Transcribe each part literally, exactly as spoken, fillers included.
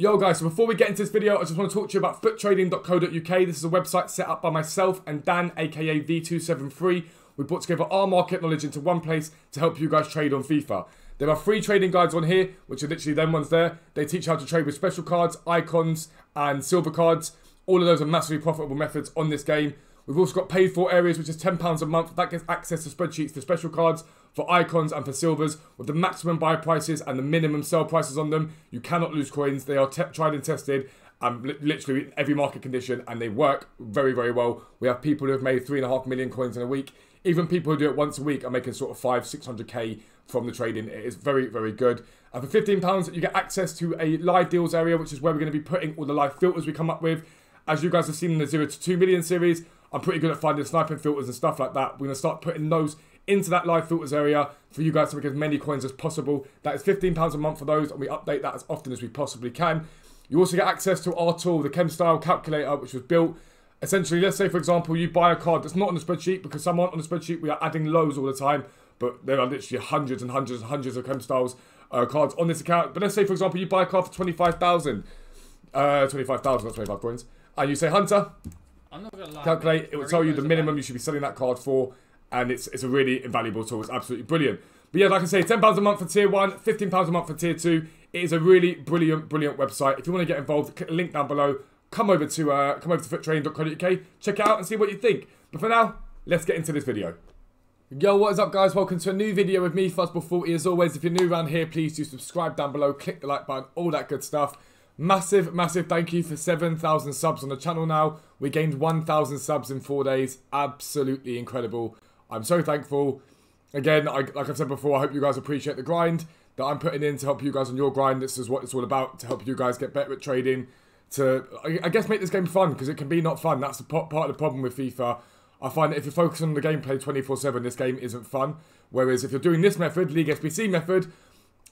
Yo guys, so before we get into this video, I just want to talk to you about foot trading dot co dot U K. This is a website set up by myself and Dan, aka V two seven three. We brought together our market knowledge into one place to help you guys trade on FIFA. There are free trading guides on here, which are literally them ones there. They teach how to trade with special cards, icons, and silver cards. All of those are massively profitable methods on this game. We've also got paid for areas, which is ten pounds a month. That gets access to spreadsheets for special cards, for icons and for silvers, with the maximum buy prices and the minimum sell prices on them. You cannot lose coins. They are tried and tested, and li literally in every market condition, and they work very, very well. We have people who have made three and a half million coins in a week. Even people who do it once a week are making sort of five, six hundred K from the trading. It is very, very good. And for fifteen pounds, you get access to a live deals area, which is where we're going to be putting all the live filters we come up with. As you guys have seen in the zero to two million series, I'm pretty good at finding sniping filters and stuff like that. We're going to start putting those into that live filters area for you guys to make as many coins as possible. That is fifteen pounds a month for those, and we update that as often as we possibly can. You also get access to our tool, the Chem Style Calculator, which was built. Essentially, let's say, for example, you buy a card that's not on the spreadsheet, because someone on the spreadsheet, we are adding lows all the time, but there are literally hundreds and hundreds and hundreds of Chem Styles uh, cards on this account. But let's say, for example, you buy a card for twenty-five thousand. Uh, twenty-five thousand, not twenty-five coins. And you say, Hunter, I'm not gonna lie, calculate, it will tell you the minimum you should be selling that card for, and it's it's a really invaluable tool. It's absolutely brilliant. But yeah, like I say, ten pounds a month for tier one, fifteen pounds a month for tier two. It is a really brilliant, brilliant website. If you want to get involved, click the link down below. Come over to uh, come over to foot trading dot co dot U K. Check it out and see what you think. But for now, let's get into this video. Yo, what is up, guys? Welcome to a new video with me, Fuzzball forty. As always, if you're new around here, please do subscribe down below, click the like button, all that good stuff. Massive, massive thank you for seven thousand subs on the channel now. We gained one thousand subs in four days. Absolutely incredible. I'm so thankful. Again, I, like I've said before, I hope you guys appreciate the grind that I'm putting in to help you guys on your grind. This is what it's all about, to help you guys get better at trading, to, I, I guess, make this game fun, because it can be not fun. That's the part of the problem with FIFA. I find that if you're focused on the gameplay twenty-four seven, this game isn't fun. Whereas if you're doing this method, League S B C method,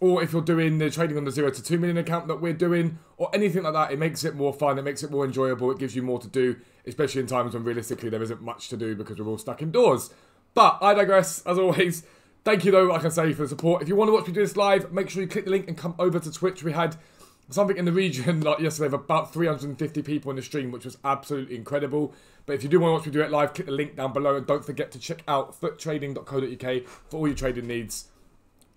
or if you're doing the trading on the zero to two million account that we're doing, or anything like that, it makes it more fun, it makes it more enjoyable, it gives you more to do, especially in times when realistically there isn't much to do because we're all stuck indoors. But I digress, as always. Thank you though, like I say, for the support. If you want to watch me do this live, make sure you click the link and come over to Twitch. We had something in the region like yesterday of about three hundred fifty people in the stream, which was absolutely incredible. But if you do want to watch me do it live, click the link down below, and don't forget to check out foot trading dot co dot U K for all your trading needs.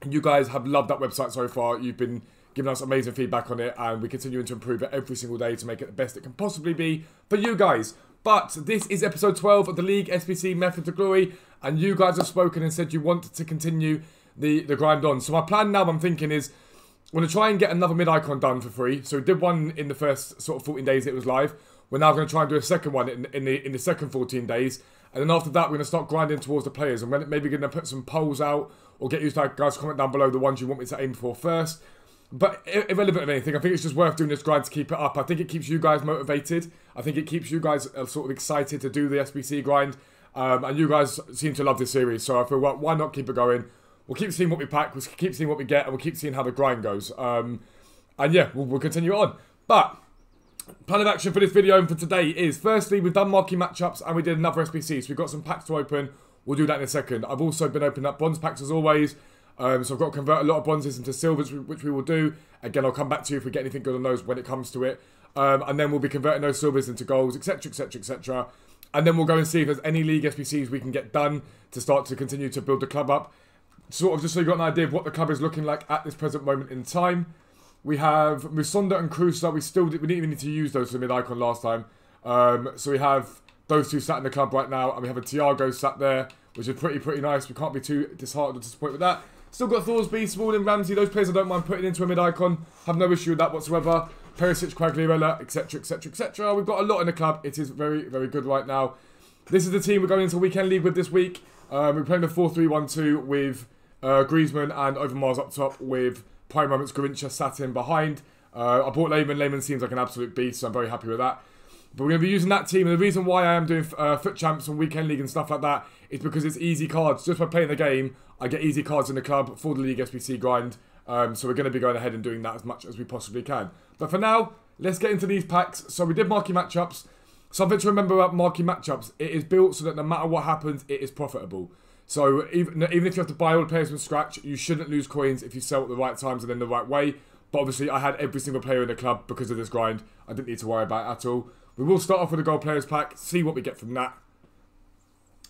You guys have loved that website so far. You've been giving us amazing feedback on it, and we're continuing to improve it every single day to make it the best it can possibly be for you guys. But this is episode twelve of the League S B C Method to Glory, and you guys have spoken and said you want to continue the, the grind on. So my plan now, I'm thinking, is I want to try and get another mid-icon done for free. So we did one in the first sort of fourteen days it was live. We're now going to try and do a second one in, in, the, in the second fourteen days. And then after that, we're going to start grinding towards the players. And maybe going to put some polls out, or get you to guys comment down below the ones you want me to aim for first. But irrelevant of anything, I think it's just worth doing this grind to keep it up. I think it keeps you guys motivated. I think it keeps you guys sort of excited to do the S B C grind. Um, and you guys seem to love this series. So I feel, well, why not keep it going? We'll keep seeing what we pack. We'll keep seeing what we get. And we'll keep seeing how the grind goes. Um, and yeah, we'll, we'll continue on. But plan of action for this video and for today is, firstly, we've done marquee matchups and we did another S B C, so we've got some packs to open. We'll do that in a second. I've also been opening up bonds packs as always, um, so I've got to convert a lot of bonds into silvers, which we will do. Again, I'll come back to you if we get anything good on those when it comes to it. Um, and then we'll be converting those silvers into golds, etc, etc, et cetera. And then we'll go and see if there's any League S B Cs we can get done to start to continue to build the club up. Sort of just so you've got an idea of what the club is looking like at this present moment in time. We have Musonda and Krusa. We still did, we didn't even need to use those for the mid-icon last time. Um, so we have those two sat in the club right now. And we have a Thiago sat there, which is pretty, pretty nice. We can't be too disheartened or disappointed with that. Still got Thorsby, Smalling, Ramsey. Those players I don't mind putting into a mid-icon. Have no issue with that whatsoever. Perisic, Quagliarella, et cetera, et cetera, et cetera. We've got a lot in the club. It is very, very good right now. This is the team we're going into weekend league with this week. Um, we're playing the four three one two with uh, Griezmann and Overmars up top with Prime Moments Gorincha sat in behind. Uh, I bought Lehmann. Lehmann seems like an absolute beast, so I'm very happy with that. But we're going to be using that team. And the reason why I am doing uh, foot champs and weekend league and stuff like that is because it's easy cards. Just by playing the game, I get easy cards in the club for the League S B C grind. Um, so we're going to be going ahead and doing that as much as we possibly can. But for now, let's get into these packs. So we did marquee matchups. Something to remember about marquee matchups. It is built so that no matter what happens, it is profitable. So even, even if you have to buy all the players from scratch, you shouldn't lose coins if you sell at the right times and in the right way. But obviously, I had every single player in the club because of this grind. I didn't need to worry about it at all. We will start off with a gold players pack, see what we get from that.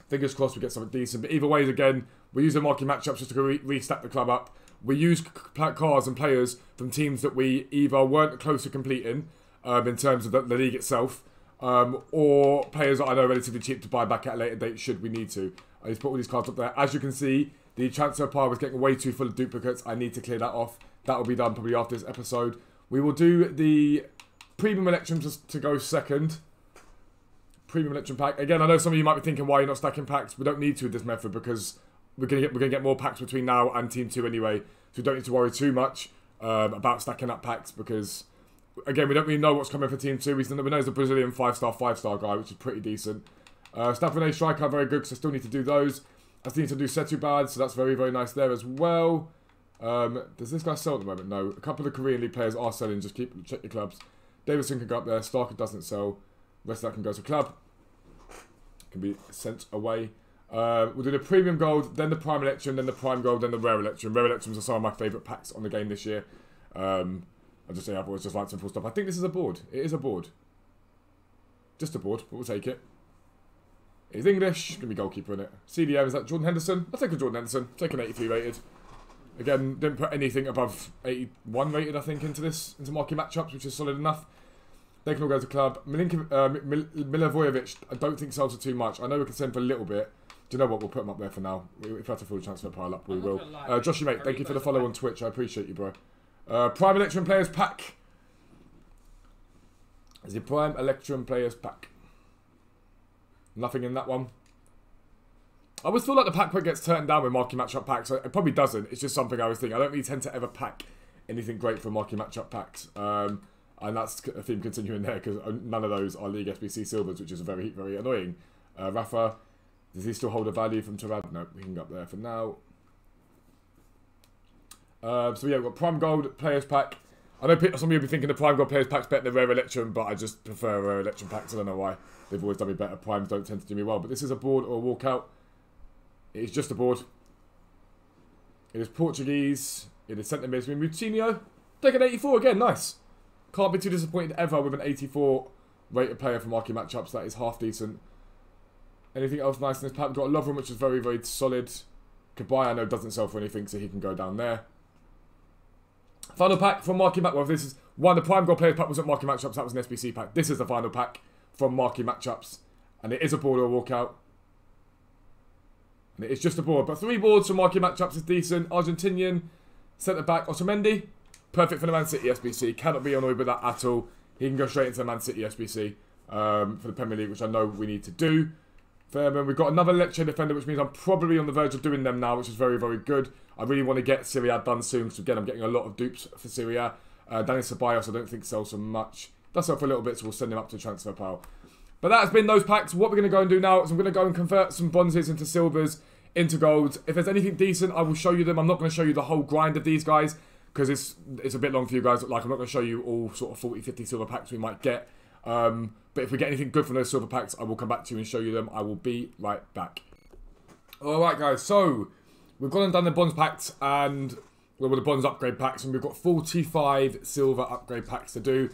Fingers crossed we get something decent. But either way, again, we're using marquee matchups just to re restack the club up. We use cars and players from teams that we either weren't close to completing um, in terms of the, the league itself, um, or players that I know are relatively cheap to buy back at a later date should we need to. I just put all these cards up there. As you can see, the transfer pile was getting way too full of duplicates. I need to clear that off. That will be done probably after this episode. We will do the premium election just to go second. Premium election pack. Again, I know some of you might be thinking why you're not stacking packs. We don't need to with this method because we're gonna get we're gonna get more packs between now and team two anyway. So we don't need to worry too much um, about stacking up packs because again we don't really know what's coming for team two. We know there's a Brazilian five star five star guy, which is pretty decent. Uh, Staff and A striker are very good because I still need to do those. I still need to do Setubad, so that's very very nice there as well. Um, does this guy sell at the moment? No. A couple of Korean league players are selling. Just keep check your clubs. Davidson can go up there. Starker doesn't sell. The rest of that can go to club. Can be sent away. Uh, we'll do the premium gold, then the prime election, then the prime gold, then the rare election. Rare elections are some of my favourite packs on the game this year. Um, I just say I've always just liked some full stuff. I think this is a board. It is a board. Just a board, but we'll take it. He's English. Gonna be goalkeeper in it. C D M is that Jordan Henderson? I'll take a Jordan Henderson. Take an eighty-three rated. Again, didn't put anything above eighty-one rated, I think, into this, into marquee matchups, which is solid enough. They can all go to club. Milinko, uh, Mil Milivojevic, I don't think sells it too much. I know we can send for a little bit. Do you know what? We'll put him up there for now. If I have to full transfer pile up, we will. Uh, Joshy, mate, thank you for the follow on Twitch. I appreciate you, bro. Uh, Prime Electrum Players Pack. Is the Prime Electrum Players Pack. Nothing in that one. I always feel like the pack gets turned down with marquee matchup packs. It probably doesn't. It's just something I always think. I don't really tend to ever pack anything great for marquee matchup packs. Um, and that's a theme continuing there because none of those are League S B C Silvers, which is very, very annoying. Uh, Rafa, does he still hold a value from Tarad? No, we can go up there for now. Uh, so yeah, we've got Prime Gold Players Pack. I know some of you will be thinking the Prime Gold Players Pack's better than Rare Electrum, but I just prefer Rare Electrum Packs. I don't know why. They've always done me better. Primes don't tend to do me well. But this is a board or a walkout. It is just a board. It is Portuguese. It is centre mid. Moutinho. Take an eighty-four again. Nice. Can't be too disappointed ever with an eighty-four rated player for marquee matchups. That is half decent. Anything else nice in this pack? We've got Lovren, which is very, very solid. Kabai, I know, doesn't sell for anything, so he can go down there. Final pack from marquee matchups. Well, this is one. The Prime Gold Players pack wasn't marquee matchups. That was an S B C pack. This is the final pack from marquee matchups, and it is a board or a walkout. And it is just a board, but three boards from marquee matchups is decent. Argentinian centre back Otamendi. Perfect for the Man City S B C. Cannot be annoyed with that at all. He can go straight into the Man City S B C um, for the Premier League, which I know we need to do. Fairman, we've got another Lecce defender, which means I'm probably on the verge of doing them now, which is very, very good. I really want to get Serie A done soon, because again, I'm getting a lot of dupes for Serie A. Uh, Danny Ceballos, I don't think sells so much. Does sell for a little bit, so we'll send him up to the transfer pile. But that has been those packs. What we're going to go and do now is I'm going to go and convert some bronzes into silvers, into golds. If there's anything decent, I will show you them. I'm not going to show you the whole grind of these guys, because it's it's a bit long for you guys. Like, I'm not going to show you all sort of forty, fifty silver packs we might get. Um, but if we get anything good from those silver packs, I will come back to you and show you them. I will be right back. Alright guys, so we've gone and done the bronze packs and well, the bronze upgrade packs, and we've got forty-five silver upgrade packs to do,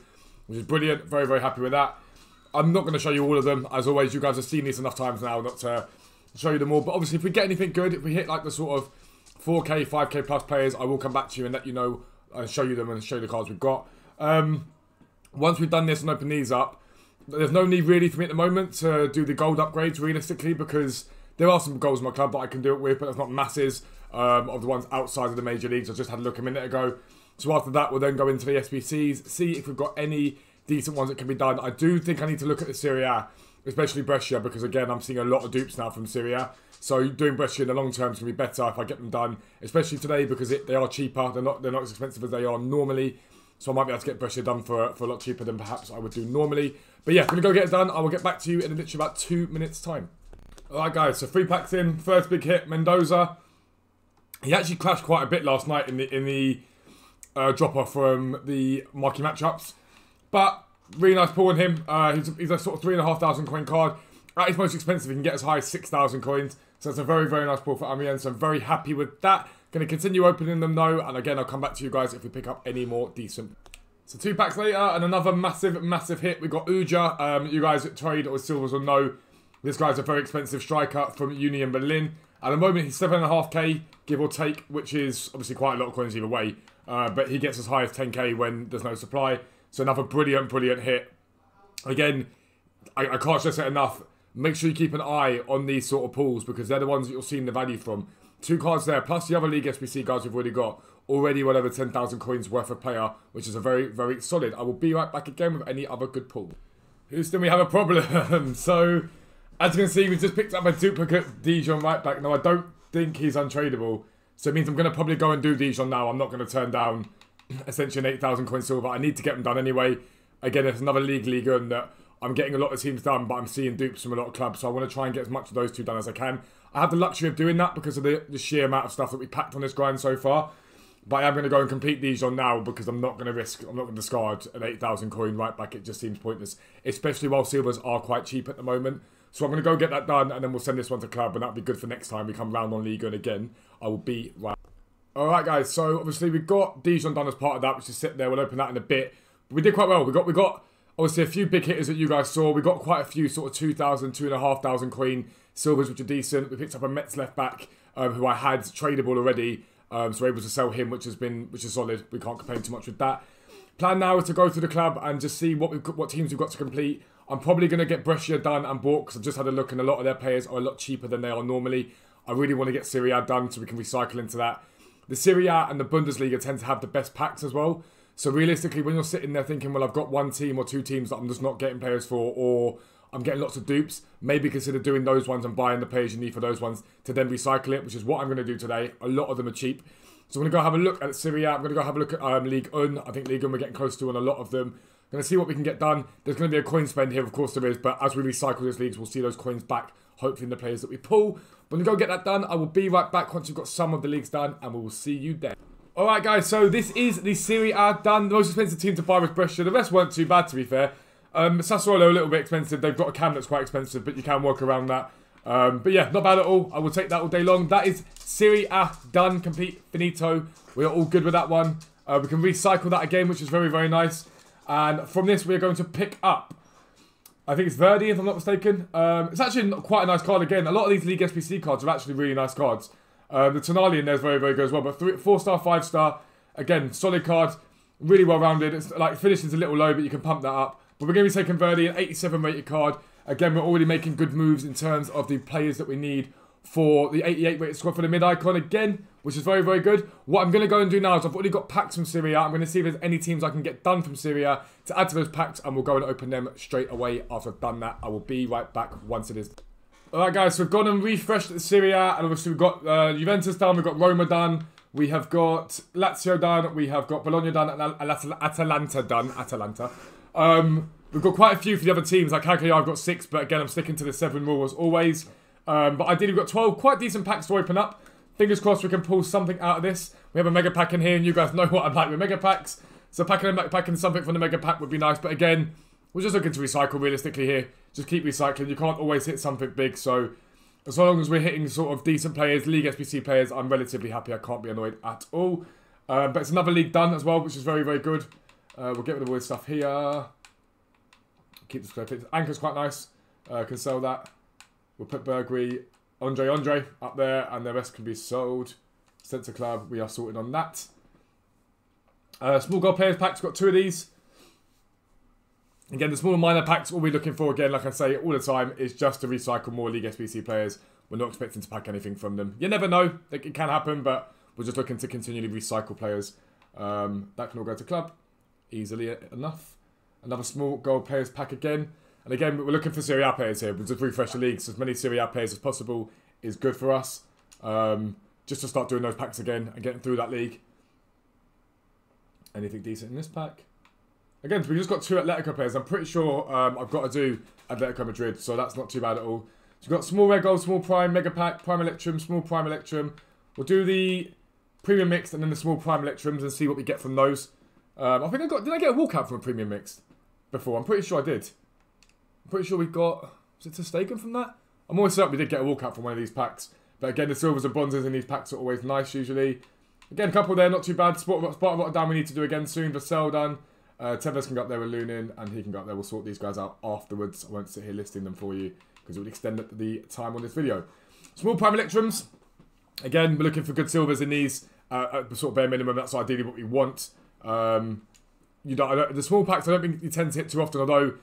which is brilliant. Very, very happy with that. I'm not going to show you all of them. As always, you guys have seen these enough times now not to show you them all. But obviously, if we get anything good, if we hit like the sort of four K, five K plus players, I will come back to you and let you know and show you them and show you the cards we've got. Um, once we've done this and opened these up, there's no need really for me at the moment to do the gold upgrades realistically, because there are some goals in my club that I can do it with, but it's not masses um, of the ones outside of the major leagues. I just had a look a minute ago. So after that, we'll then go into the S B Cs, see if we've got any decent ones that can be done. I do think I need to look at the Serie A, especially Brescia, because again, I'm seeing a lot of dupes now from Serie A. So doing Brescia in the long term is going to be better if I get them done, especially today, because it, they are cheaper. They're not, they're not as expensive as they are normally. So I might be able to get Brescia done for, for a lot cheaper than perhaps I would do normally. But yeah, I'm going to go get it done. I will get back to you in literally about two minutes time. Alright guys, so three packs in. First big hit, Mendoza. He actually crashed quite a bit last night in the, in the uh, drop-off from the marquee matchups. But really nice pull on him. Uh, he's, he's a sort of three thousand five hundred coin card. At his most expensive, he can get as high as six thousand coins. So it's a very, very nice pull for Amiens. So I'm very happy with that. Going to continue opening them though, and again, I'll come back to you guys if we pick up any more decent. So two packs later, and another massive, massive hit. We got Uja. Um, you guys trade or silvers will know this guy's a very expensive striker from Union Berlin. At the moment, he's seven point five K, give or take, which is obviously quite a lot of coins either way. Uh, but he gets as high as ten K when there's no supply. So another brilliant, brilliant hit. Again, I, I can't stress it enough. Make sure you keep an eye on these sort of pools because they're the ones that you're seeing the value from. Two cards there, plus the other League S B C guys we've already got. Already well over ten thousand coins worth of player, which is a very, very solid. I will be right back again with any other good pool. Houston, we have a problem. So... as you can see, we've just picked up a duplicate Dijon right back. Now, I don't think he's untradeable. So it means I'm going to probably go and do Dijon now. I'm not going to turn down essentially an eight thousand coin silver. I need to get them done anyway. Again, it's another league league and that I'm getting a lot of teams done, but I'm seeing dupes from a lot of clubs. So I want to try and get as much of those two done as I can. I have the luxury of doing that because of the, the sheer amount of stuff that we packed on this grind so far. But I am going to go and complete Dijon now because I'm not going to risk, I'm not going to discard an eight thousand coin right back. It just seems pointless, especially while silvers are quite cheap at the moment. So I'm going to go get that done, and then we'll send this one to club, and that'll be good for next time we come round on Ligue one again. I will be right. All right, guys. So obviously we got Dijon done as part of that, which is sit there. We'll open that in a bit. But we did quite well. We got we got obviously a few big hitters that you guys saw. We got quite a few sort of two thousand, two thousand five hundred coin silvers, which are decent. We picked up a Mets left back um, who I had tradable already, um, so we're able to sell him, which has been which is solid. We can't complain too much with that. Plan now is to go through the club and just see what we what teams we've got to complete. I'm probably going to get Brescia done and bought because I've just had a look and a lot of their players are a lot cheaper than they are normally. I really want to get Serie A done so we can recycle into that. The Serie A and the Bundesliga tend to have the best packs as well. So realistically, when you're sitting there thinking, well, I've got one team or two teams that I'm just not getting players for, or I'm getting lots of dupes, maybe consider doing those ones and buying the players you need for those ones to then recycle it, which is what I'm going to do today. A lot of them are cheap. So I'm going to go have a look at Serie A. I'm going to go have a look at um, Ligue one. I think Ligue one we're getting close to on a lot of them. Going to see what we can get done. There's going to be a coin spend here, of course there is, but as we recycle these leagues, we'll see those coins back, hopefully in the players that we pull. But I'm going to go get that done. I will be right back once you've got some of the leagues done, and we will see you then. All right, guys, so this is the Serie A done. The most expensive team to buy was Brescia. The rest weren't too bad, to be fair. Um, Sassuolo, a little bit expensive. They've got a cam that's quite expensive, but you can work around that. Um, but yeah, not bad at all. I will take that all day long. That is Serie A done, complete, finito. We are all good with that one. Uh, we can recycle that again, which is very, very nice. And from this, we're going to pick up, I think it's Verdi, if I'm not mistaken. Um, it's actually quite a nice card again. A lot of these League S B C cards are actually really nice cards. Um, the Tonali in there is very, very good as well. But three, four star, five star, again, solid card. Really well-rounded. It's like finishing's a little low, but you can pump that up. But we're going to be taking Verdi, an eighty-seven rated card. Again, we're already making good moves in terms of the players that we need for the eighty-eight rated squad for the mid-icon again, which is very, very good. What I'm going to go and do now is I've already got packs from Serie A. I'm going to see if there's any teams I can get done from Serie A to add to those packs, and we'll go and open them straight away after I've done that. I will be right back once it is. All right, guys, so we've gone and refreshed the Serie A, and obviously we've got uh, Juventus done, we've got Roma done, we have got Lazio done, we have got Bologna done, and At Atalanta done. Atalanta. Um, we've got quite a few for the other teams. Like Cagliari, I've got six, but again, I'm sticking to the seven rule as always. Um, but ideally, we've got twelve quite decent packs to open up. Fingers crossed we can pull something out of this. We have a mega pack in here, and you guys know what I'm like with mega packs. So packing a mega pack and something from the mega pack would be nice. But again, we're just looking to recycle realistically here. Just keep recycling. You can't always hit something big. So as long as we're hitting sort of decent players, League S B C players, I'm relatively happy. I can't be annoyed at all. Uh, but it's another league done as well, which is very, very good. Uh, we'll get rid of all this stuff here. Keep this clear. Anchor's quite nice. Uh, can sell that. We'll put Bergwijn, Andre Andre up there, and the rest can be sold. Centre club, we are sorted on that. Uh, small goal players packs, got two of these. Again, the smaller minor packs, all we're looking for, again, like I say all the time, is just to recycle more League S B C players. We're not expecting to pack anything from them. You never know, it can happen, but we're just looking to continually recycle players. Um, that can all go to club, easily enough. Another small goal players pack again. And again, we're looking for Serie A players here. We'll just refresh the league. So as many Serie A players as possible is good for us. Um, just to start doing those packs again and getting through that league. Anything decent in this pack? Again, we've just got two Atletico players. I'm pretty sure um, I've got to do Atletico Madrid. So that's not too bad at all. So we've got small red gold, small prime, mega pack, prime electrum, small prime electrum. We'll do the premium mixed and then the small prime electrums and see what we get from those. Um, I think I got... Did I get a walkout from a premium mixed before? I'm pretty sure I did. I'm pretty sure we got... Was it Ter Stegen from that? I'm always certain we did get a walkout from one of these packs. But again, the silvers and bronzes in these packs are always nice usually. Again, a couple there, not too bad. Sparta Rotterdam we need to do again soon. Vassell done. Uh, Tevez can go up there with Lunin, and he can go up there. We'll sort these guys out afterwards. I won't sit here listing them for you because it would extend the time on this video. Small Prime Electrums. Again, we're looking for good silvers in these uh, at the sort of bare minimum. That's ideally what we want. Um, you don't, I don't, the small packs, I don't think you tend to hit too often, although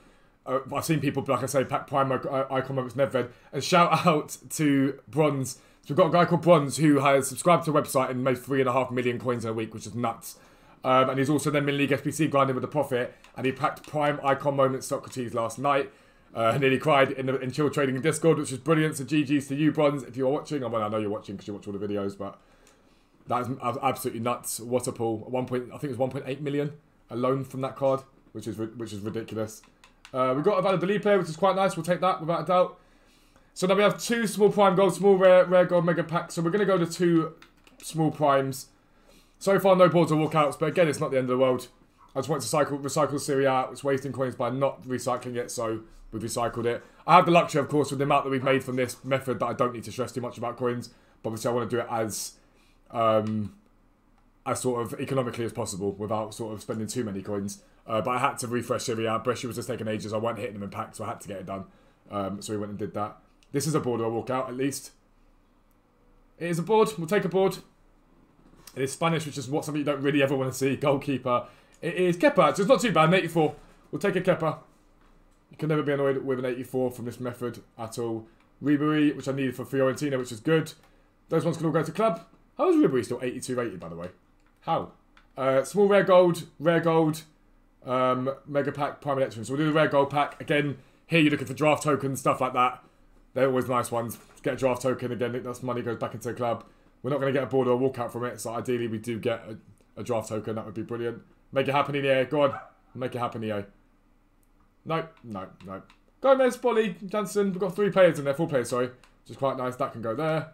uh, I've seen people, like I say, pack Prime uh, Icon Moments Nedved. And shout out to Bronze. So we've got a guy called Bronze who has subscribed to a website and made three and a half million coins in a week, which is nuts. Um, and he's also then been League S B C grinding with a profit, and he packed Prime Icon Moments Socrates last night. Uh, nearly cried in, the, in Chill Trading and Discord, which is brilliant. So G Gs to you, Bronze, if you're watching. I mean, I know you're watching because you watch all the videos, but that is absolutely nuts. What a pull! One point, I think it was one point eight million alone from that card, which is which is ridiculous. Uh, we've got a Valladolid player, which is quite nice. We'll take that without a doubt. So now we have two small prime gold, small rare, rare gold mega packs. So we're going to go to two small primes. So far, no boards or walkouts, but again, it's not the end of the world. I just wanted to cycle, recycle Serie A. It's wasting coins by not recycling it, so we've recycled it. I have the luxury, of course, with the amount that we've made from this method that I don't need to stress too much about coins. But obviously, I want to do it as, um, as sort of economically as possible without sort of spending too many coins. Uh, but I had to refresh Serie A. Brescia was just taking ages. I weren't hitting them in packs, so I had to get it done. Um, so we went and did that. This is a board or a walkout, at least. It is a board. We'll take a board. It is Spanish, which is what something you don't really ever want to see. Goalkeeper. It is Kepa. So it's not too bad. An eighty-four. We'll take a Kepa. You can never be annoyed with an eighty-four from this method at all. Ribéry, which I needed for Fiorentina, which is good. Those ones can all go to club. How is Ribéry still eighty-two rated, by the way? How? Uh, small rare gold, rare gold, um, mega pack, prime electrum. So we'll do the rare gold pack. Again, here you're looking for draft tokens, stuff like that. They're always nice ones. Get a draft token again. That's money goes back into the club. We're not going to get a board or a walkout from it. So ideally, we do get a, a draft token. That would be brilliant. Make it happen, E A. Go on. Make it happen, E A. No, no, no. Gomez, Bolly, Jansen. We've got three players in there. Four players, sorry. Which is quite nice. That can go there.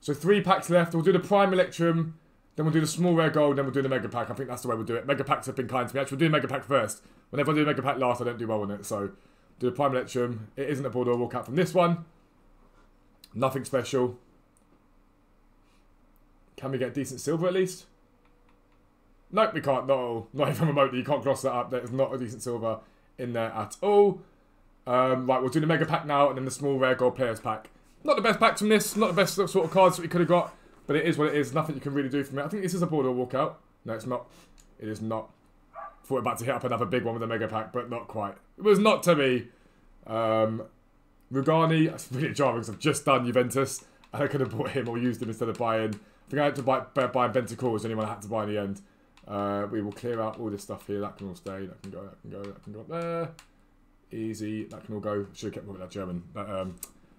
So three packs left. We'll do the Prime Electrum. Then we'll do the small rare gold. Then we'll do the Mega Pack. I think that's the way we'll do it. Mega Packs have been kind to me. Actually, we'll do the Mega Pack first. Whenever I do the Mega Pack last, I don't do well on it. So do the Prime Electrum. It isn't a board or a walkout from this one. Nothing special. Can we get decent silver at least? Nope, we can't. No, not even remotely. You can't cross that up. There's not a decent silver in there at all. Um, right, we'll do the mega pack now and then the small rare gold players pack. Not the best pack from this. Not the best sort of cards that we could have got. But it is what it is. Nothing you can really do from it. I think this is a board or a walkout. No, it's not. It is not. Thought we were about to hit up another big one with a mega pack, but not quite. It was not to me. Um, Rugani, that's really jarring because I've just done Juventus. And I could have bought him or used him instead of buying. I think I had to buy, buy Bentacore was the only one I had to buy in the end. Uh, we will clear out all this stuff here. That can all stay. That can go. That can go. That can go up there. Easy. That can all go. Should have kept moving that German. That um,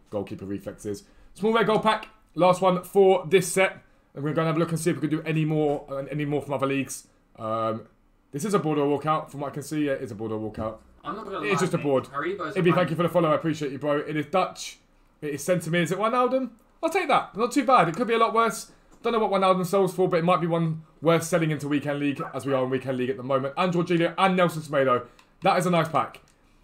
goalkeeper reflexes. Small red goal pack. Last one for this set. And we're going to have a look and see if we can do any more. Any more from other leagues. Um, this is a board or walkout. From what I can see, yeah, it is a board or walkout. I'm not gonna lie, it's just a board. Ibby, thank you for the follow. I appreciate you, bro. It is Dutch. It is sent to me. Is it Wijnaldum? I'll take that. Not too bad. It could be a lot worse. Don't know what Wijnaldum sells for, but it might be one worth selling into Weekend League, as we are in Weekend League at the moment. And Jorginho and Nelson Semedo. That is a nice pack.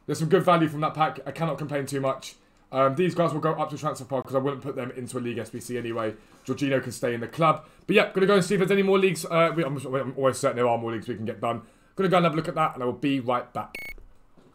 There's some good value from that pack. I cannot complain too much. Um, these guys will go up to transfer pod because I wouldn't put them into a League S B C anyway. Jorginho can stay in the club. But yeah, going to go and see if there's any more leagues. Uh, we, I'm, I'm always certain there are more leagues we can get done. Going to go and have a look at that, and I will be right back.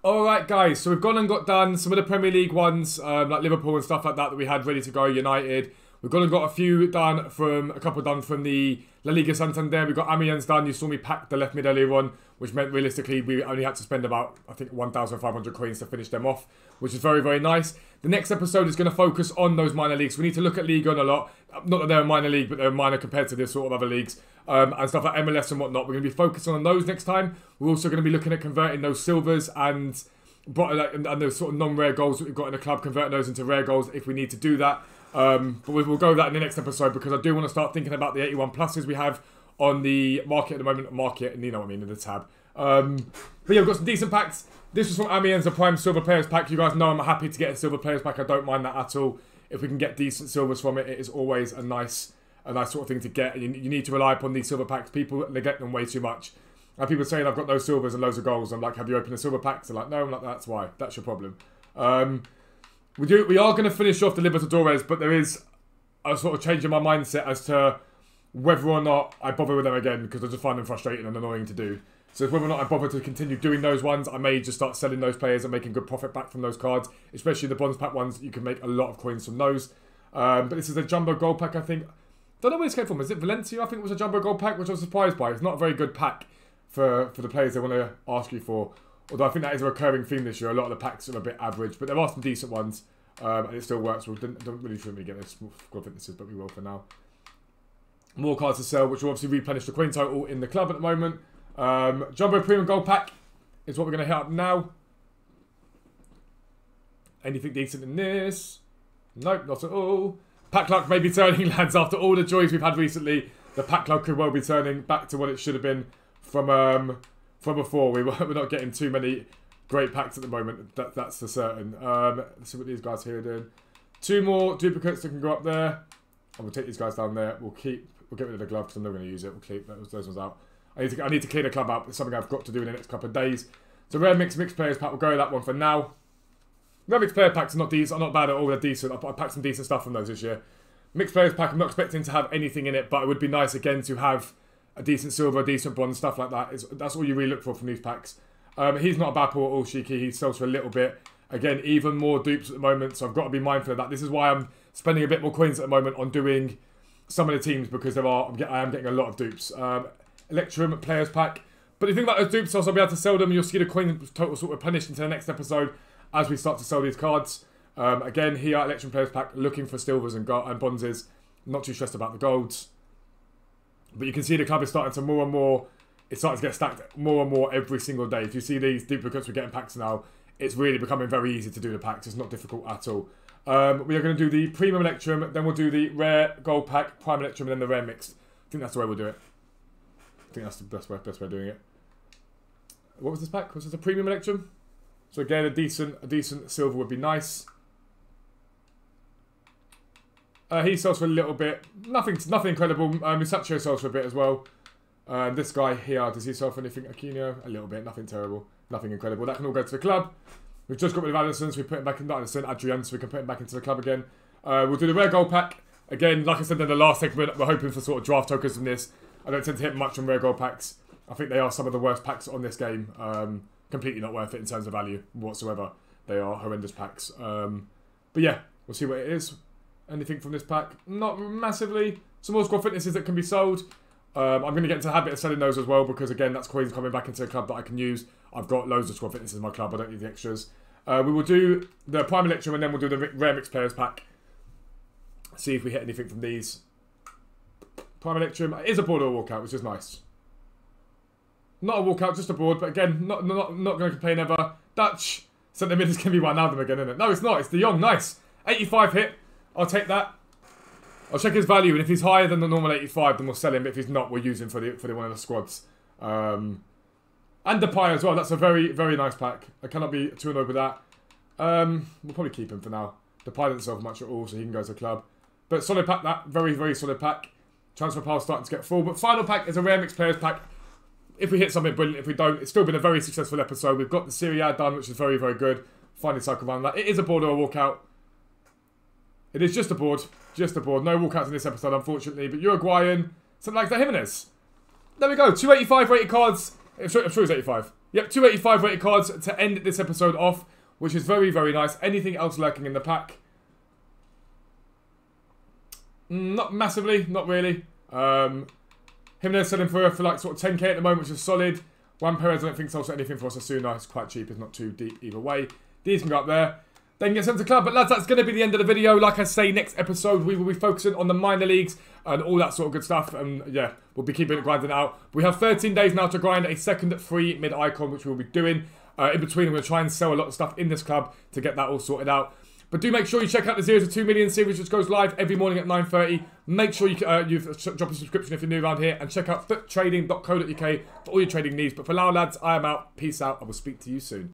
Alright guys, so we've gone and got done some of the Premier League ones, um, like Liverpool and stuff like that that we had ready to go, United. We've gone and got a few done from, a couple done from the La Liga Santander. We've got Amiens done. You saw me pack the left mid earlier on, which meant realistically we only had to spend about, I think, one thousand five hundred coins to finish them off, which is very, very nice. The next episode is going to focus on those minor leagues. We need to look at Ligue one a lot. Not that they're a minor league, but they're minor compared to this sort of other leagues. Um, and stuff like M L S and whatnot. We're going to be focusing on those next time. We're also going to be looking at converting those silvers and, and, and those sort of non-rare goals that we've got in the club, converting those into rare goals if we need to do that. Um, but we will go with that in the next episode because I do want to start thinking about the eighty-one pluses we have on the market at the moment. Market, and you know what I mean, in the tab. Um, but yeah, we've got some decent packs. This was from Amiens, the Prime Silver Players Pack. You guys know I'm happy to get a Silver Players Pack. I don't mind that at all. If we can get decent silvers from it, it is always a nice... a nice sort of thing to get. You, you need to rely upon these silver packs. People neglect them way too much. And people are saying, I've got no silvers and loads of goals. I'm like, have you opened a silver pack? They're like, no. I'm like, that's why. That's your problem. Um, we do. We are going to finish off the Libertadores, but there is I was sort of changing my mindset as to whether or not I bother with them again, because I just find them frustrating and annoying to do. So whether or not I bother to continue doing those ones, I may just start selling those players and making good profit back from those cards, especially the bronze pack ones. You can make a lot of coins from those. Um, but this is a jumbo gold pack, I think. Don't know where this came from. Is it Valencia? I think it was a jumbo gold pack, which I was surprised by. It's not a very good pack for, for the players they want to ask you for. Although I think that is a recurring theme this year. A lot of the packs are a bit average, but there are some decent ones. Um, and it still works. We don't, don't really trim again. It's good fitnesses, but we will for now. More cards to sell, which will obviously replenish the coin total in the club at the moment. Um, Jumbo Premium Gold Pack is what we're going to hit up now. Anything decent in this? Nope, not at all. Pack luck may be turning, lads. After all the joys we've had recently, the pack luck could well be turning back to what it should have been from um, from before. We were, we're not getting too many great packs at the moment. That, that's for certain. Um, let's see what these guys here are doing. Two more duplicates that can go up there. And we'll take these guys down there. We'll keep. We'll get rid of the glove because I'm not going to use it. We'll keep those, those ones out. I need, to, I need to clean the club up. It's something I've got to do in the next couple of days. So Rare Mix, Mixed Players Pack, we'll go with that one for now. Rare Mixed Player Packs are not, decent, are not bad at all. They're decent. I, I packed some decent stuff from those this year. Mixed Players Pack, I'm not expecting to have anything in it, but it would be nice, again, to have a decent silver, a decent bronze, stuff like that. It's, that's all you really look for from these packs. Um, he's not a bad pull at all, Shiki. He sells for a little bit. Again, even more dupes at the moment, so I've got to be mindful of that. This is why I'm spending a bit more coins at the moment on doing some of the teams, because there are I am getting a lot of dupes. Um... Electrum Players Pack. But the thing about those dupes, I'll be able to sell them. You'll see the coin total sort of replenished into the next episode as we start to sell these cards. Um, again, here at Electrum Players Pack, looking for silvers and, and bronzes. Not too stressed about the golds. But you can see the club is starting to more and more, it's starting to get stacked more and more every single day. If you see these duplicates we're getting packs now, it's really becoming very easy to do the packs. It's not difficult at all. Um, we are going to do the Premium Electrum, then we'll do the Rare Gold Pack, Prime Electrum, and then the Rare Mixed. I think that's the way we'll do it. I think that's the best way, best way of doing it. What was this pack? Was this a Premium Electrum? So again, a decent, a decent silver would be nice. Uh, he sells for a little bit. Nothing, nothing incredible. Um, Misaccio sells for a bit as well. Uh, this guy here, does he sell for anything? Aquino, a little bit. Nothing terrible. Nothing incredible. That can all go to the club. We've just got rid of Addison, so we put him back in. Not Addison, Adrian, so we can put him back into the club again. Uh, we'll do the Rare Gold Pack again. Like I said in the last segment, we're hoping for sort of draft tokens from this. I don't tend to hit much on rare gold packs. I think they are some of the worst packs on this game. Um, completely not worth it in terms of value whatsoever. They are horrendous packs. Um, but yeah, we'll see what it is. Anything from this pack? Not massively. Some more squad fitnesses that can be sold. Um, I'm going to get into the habit of selling those as well because, again, that's coins coming back into the club that I can use. I've got loads of squad fitnesses in my club. I don't need the extras. Uh, we will do the Prime Electrum and then we'll do the Rare Mixed Players pack. See if we hit anything from these. Prime Electrum is a border walkout, which is nice. Not a walkout, just a board, but again, not not not going to complain ever. Dutch centre mid is going to be Wijnaldum again, isn't it? No, it's not. It's De Jong. Nice. eighty-five hit. I'll take that. I'll check his value, and if he's higher than the normal eighty-five, then we'll sell him. If he's not, we'll use him for the for the one of the squads. Um, and Depay as well. That's a very very nice pack. I cannot be too annoyed with that. Um, we'll probably keep him for now. Depay doesn't sell much at all, so he can go to the club. But solid pack that. Very very solid pack. Transfer pile starting to get full. But final pack is a Rare Mixed Players pack. If we hit something brilliant, if we don't, it's still been a very successful episode. We've got the Serie A done, which is very, very good. Finally cycle around that. It is a board or a walkout. It is just a board. Just a board. No walkouts in this episode, unfortunately. But Uruguayan, something like that, Jimenez. There we go. two eighty-five rated cards. I'm sure, I'm sure it's eighty-five. Yep, two eighty-five rated cards to end this episode off, which is very, very nice. Anything else lurking in the pack? Not massively, not really. Um, Jimenez selling for, for like sort of ten K at the moment, which is solid. Juan Perez, I don't think sells anything for us. Asuna, it's quite cheap, it's not too deep either way. These can go up there. Then get sent to club. But lads, that's going to be the end of the video. Like I say, next episode, we will be focusing on the minor leagues and all that sort of good stuff. And yeah, we'll be keeping it grinding out. We have thirteen days now to grind a second free mid icon, which we'll be doing. Uh, in between, I'm going to try and sell a lot of stuff in this club to get that all sorted out. But do make sure you check out the zero to two million series, which goes live every morning at nine thirty. Make sure you uh, you've drop a subscription if you're new around here. And check out foot trading dot co dot U K for all your trading needs. But for now, lads, I am out. Peace out. I will speak to you soon.